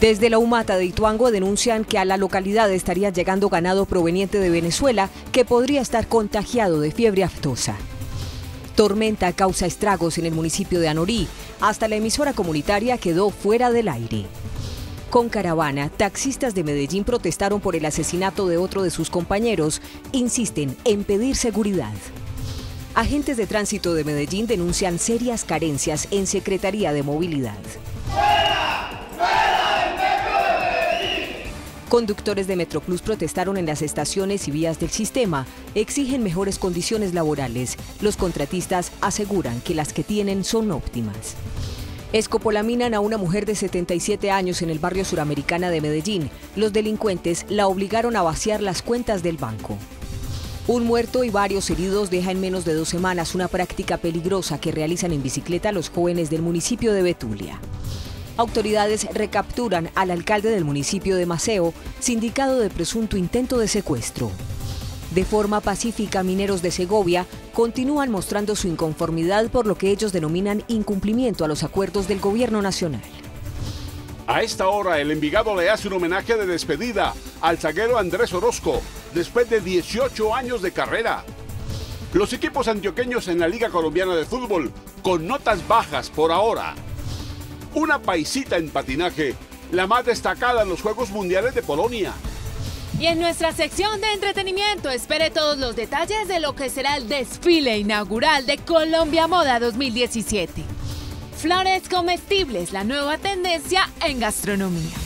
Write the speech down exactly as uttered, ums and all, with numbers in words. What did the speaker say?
Desde la Umata de Ituango denuncian que a la localidad estaría llegando ganado proveniente de Venezuela que podría estar contagiado de fiebre aftosa. Tormenta causa estragos en el municipio de Anorí, hasta la emisora comunitaria quedó fuera del aire. Con caravana, taxistas de Medellín protestaron por el asesinato de otro de sus compañeros, insisten en pedir seguridad. Agentes de tránsito de Medellín denuncian serias carencias en Secretaría de Movilidad. Conductores de Metroclus protestaron en las estaciones y vías del sistema, exigen mejores condiciones laborales. Los contratistas aseguran que las que tienen son óptimas. Escopolaminan a una mujer de setenta y siete años en el barrio Suramericana de Medellín. Los delincuentes la obligaron a vaciar las cuentas del banco. Un muerto y varios heridos deja en menos de dos semanas una práctica peligrosa que realizan en bicicleta los jóvenes del municipio de Betulia. Autoridades recapturan al alcalde del municipio de Maceo, sindicado de presunto intento de secuestro. De forma pacífica, mineros de Segovia continúan mostrando su inconformidad por lo que ellos denominan incumplimiento a los acuerdos del gobierno nacional. A esta hora, el Envigado le hace un homenaje de despedida al zaguero Andrés Orozco, después de dieciocho años de carrera. Los equipos antioqueños en la Liga Colombiana de Fútbol, con notas bajas por ahora. Una paisita en patinaje, la más destacada en los Juegos Mundiales de Polonia. Y en nuestra sección de entretenimiento, espere todos los detalles de lo que será el desfile inaugural de Colombia Moda dos mil diecisiete. Flores comestibles, la nueva tendencia en gastronomía.